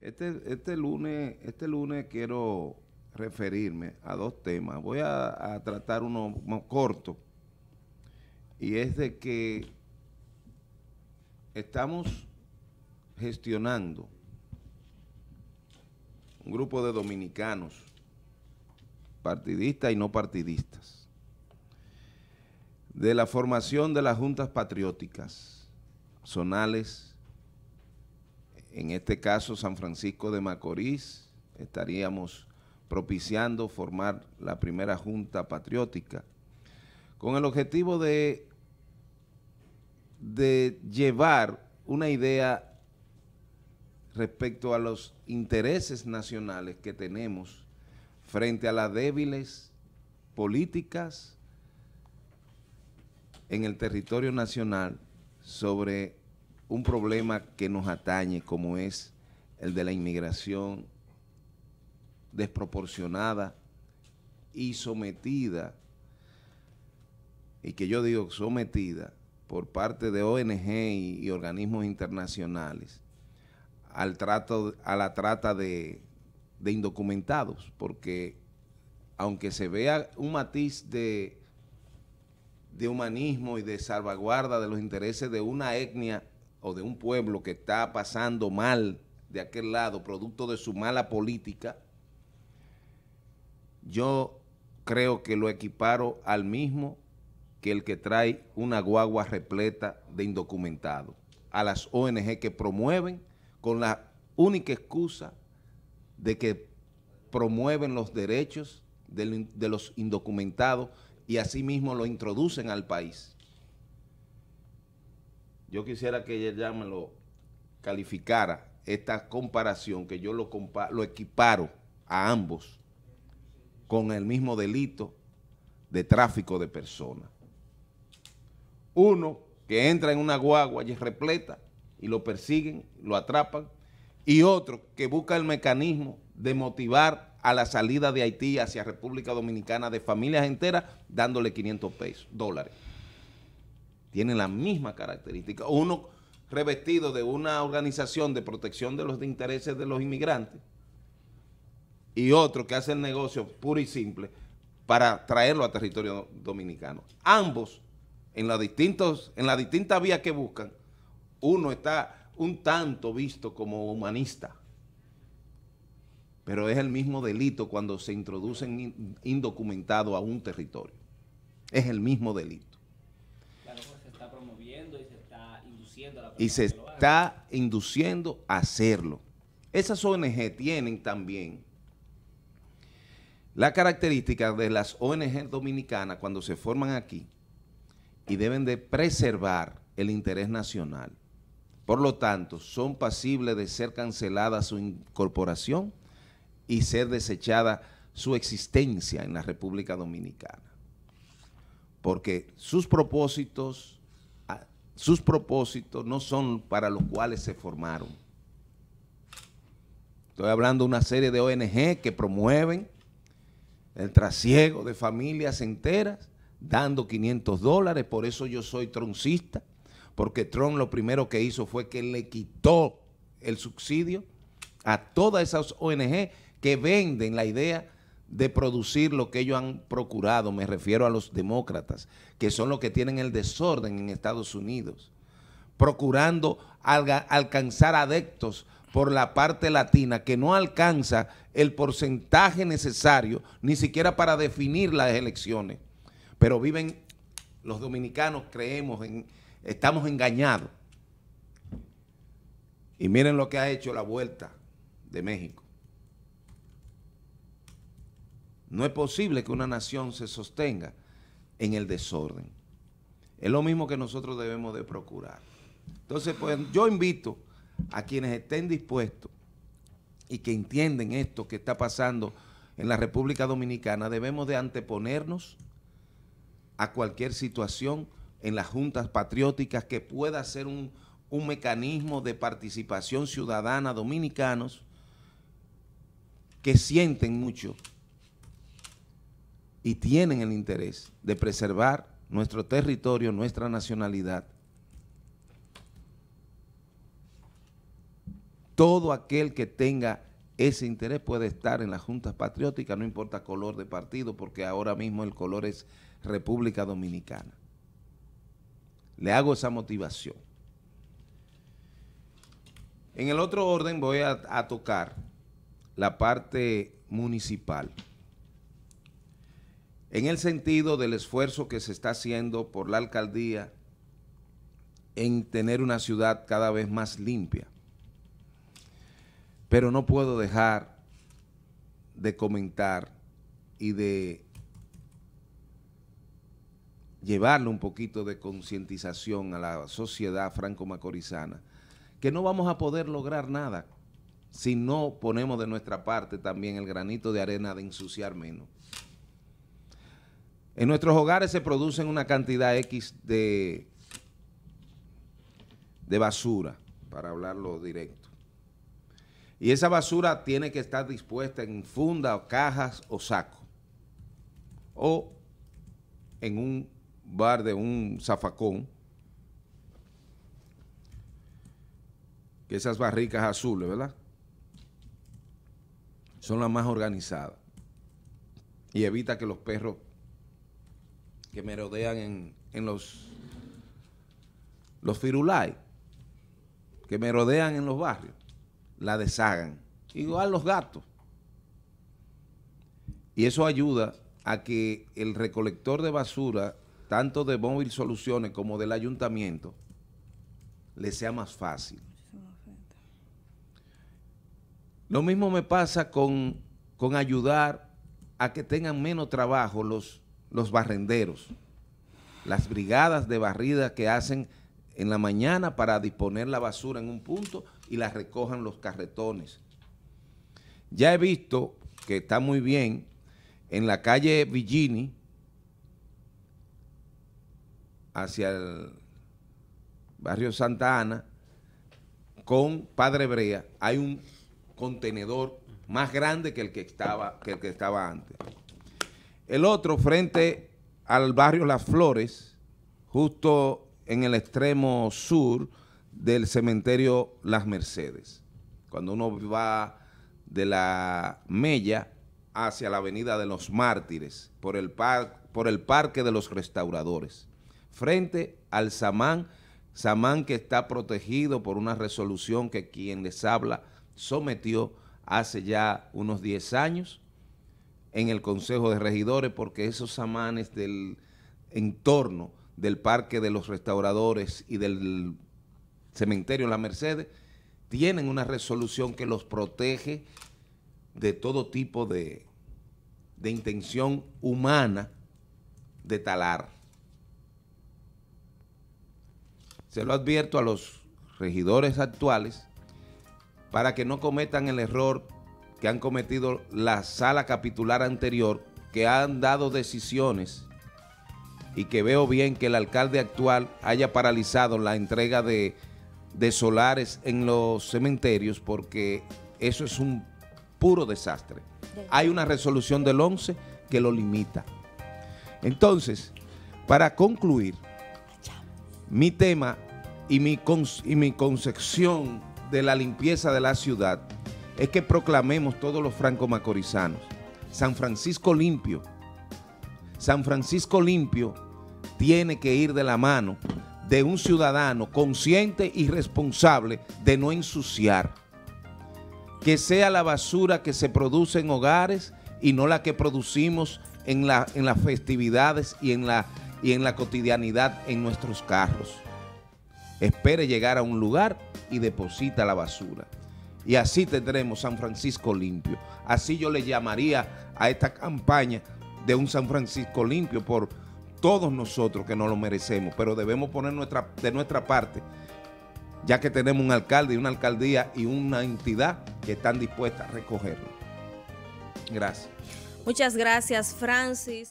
Este lunes quiero referirme a dos temas. Voy a tratar uno más corto, y es de que estamos gestionando un grupo de dominicanos, partidistas y no partidistas, de la formación de las juntas patrióticas zonales. En este caso, San Francisco de Macorís, estaríamos propiciando formar la primera junta patriótica con el objetivo de llevar una idea respecto a los intereses nacionales que tenemos frente a las débiles políticas en el territorio nacional sobre un problema que nos atañe, como es el de la inmigración desproporcionada y sometida, y que yo digo sometida por parte de ONG y organismos internacionales, a la trata de indocumentados, porque aunque se vea un matiz de humanismo y de salvaguarda de los intereses de una etnia o de un pueblo que está pasando mal de aquel lado, producto de su mala política, yo creo que lo equiparo al mismo que el que trae una guagua repleta de indocumentados, a las ONG que promueven, con la única excusa de que promueven los derechos de los indocumentados y asimismo lo introducen al país. Yo quisiera que ella ya me lo calificara, esta comparación, que yo lo equiparo a ambos con el mismo delito de tráfico de personas. Uno que entra en una guagua y es repleta, y lo persiguen, lo atrapan, y otro que busca el mecanismo de motivar a la salida de Haití hacia República Dominicana de familias enteras, dándole $500. Tienen la misma característica. Uno revestido de una organización de protección de los intereses de los inmigrantes, y otro que hace el negocio puro y simple para traerlo a territorio dominicano. Ambos, en las distintas vías que buscan, uno está un tanto visto como humanista, pero es el mismo delito cuando se introducen indocumentados a un territorio. Es el mismo delito. Claro, pues se está promoviendo y se está induciendo a la persona. Y se está induciendo a hacerlo. Esas ONG tienen también la característica de las ONG dominicanas cuando se forman aquí, y deben de preservar el interés nacional. Por lo tanto, son pasibles de ser cancelada su incorporación y ser desechada su existencia en la República Dominicana, porque sus propósitos no son para los cuales se formaron. Estoy hablando de una serie de ONG que promueven el trasiego de familias enteras dando $500, por eso yo soy troncista, porque Trump lo primero que hizo fue que le quitó el subsidio a todas esas ONG que venden la idea de producir lo que ellos han procurado. Me refiero a los demócratas, que son los que tienen el desorden en Estados Unidos, procurando alcanzar adeptos por la parte latina, que no alcanza el porcentaje necesario ni siquiera para definir las elecciones. Pero viven, los dominicanos creemos estamos engañados. Y miren lo que ha hecho la Vuelta de México. No es posible que una nación se sostenga en el desorden. Es lo mismo que nosotros debemos de procurar. Entonces, pues yo invito a quienes estén dispuestos y que entienden esto que está pasando en la República Dominicana, debemos de anteponernos a cualquier situación en las juntas patrióticas que pueda ser un mecanismo de participación ciudadana dominicanos que sienten mucho y tienen el interés de preservar nuestro territorio, nuestra nacionalidad. todo aquel que tenga ese interés puede estar en la Junta Patriótica, no importa color de partido, porque ahora mismo el color es República Dominicana. Le hago esa motivación. En el otro orden voy a tocar la parte municipal, en el sentido del esfuerzo que se está haciendo por la alcaldía en tener una ciudad cada vez más limpia. Pero no puedo dejar de comentar y de llevarle un poquito de concientización a la sociedad franco-macorizana, que no vamos a poder lograr nada si no ponemos de nuestra parte también el granito de arena de ensuciar menos. En nuestros hogares se producen una cantidad X de basura, para hablarlo directo. Y esa basura tiene que estar dispuesta en funda o cajas o saco, o en un bar de un zafacón, que esas barricas azules, ¿verdad?, son las más organizadas y evita que los perros que merodean en los firulais, que merodean en los barrios, la deshagan. Igual los gatos. Y eso ayuda a que el recolector de basura, tanto de Móvil Soluciones como del ayuntamiento, le sea más fácil. Lo mismo me pasa con ayudar a que tengan menos trabajo los barrenderos, las brigadas de barrida que hacen en la mañana para disponer la basura en un punto y la recojan los carretones. Ya he visto que está muy bien en la calle Villini, hacia el barrio Santa Ana, con Padre Brea, hay un contenedor más grande que el que estaba antes. El otro frente al barrio Las Flores, justo en el extremo sur del cementerio Las Mercedes, cuando uno va de la Mella hacia la avenida de los Mártires, por el parque de los restauradores, frente al Samán, que está protegido por una resolución que quien les habla sometió hace ya unos 10 años en el Consejo de Regidores, porque esos samanes del entorno del parque de los restauradores y del cementerio Las Mercedes tienen una resolución que los protege de todo tipo de intención humana de talar. Se lo advierto a los regidores actuales para que no cometan el error que han cometido la sala capitular anterior, que han dado decisiones y que veo bien que el alcalde actual haya paralizado la entrega de solares en los cementerios, porque eso es un puro desastre. Hay una resolución del 11 que lo limita. Entonces, para concluir, mi tema y mi concepción de la limpieza de la ciudad es que proclamemos todos los franco-macorizanos San Francisco Limpio. San Francisco Limpio tiene que ir de la mano de un ciudadano consciente y responsable de no ensuciar, que sea la basura que se produce en hogares y no la que producimos en las festividades y en la cotidianidad en nuestros carros. Espere llegar a un lugar y deposita la basura. Y así tendremos San Francisco Limpio. Así yo le llamaría a esta campaña de un San Francisco Limpio por todos nosotros, que no lo merecemos, pero debemos poner de nuestra parte, ya que tenemos un alcalde y una alcaldía y una entidad que están dispuestas a recogerlo. Gracias. Muchas gracias, Francis.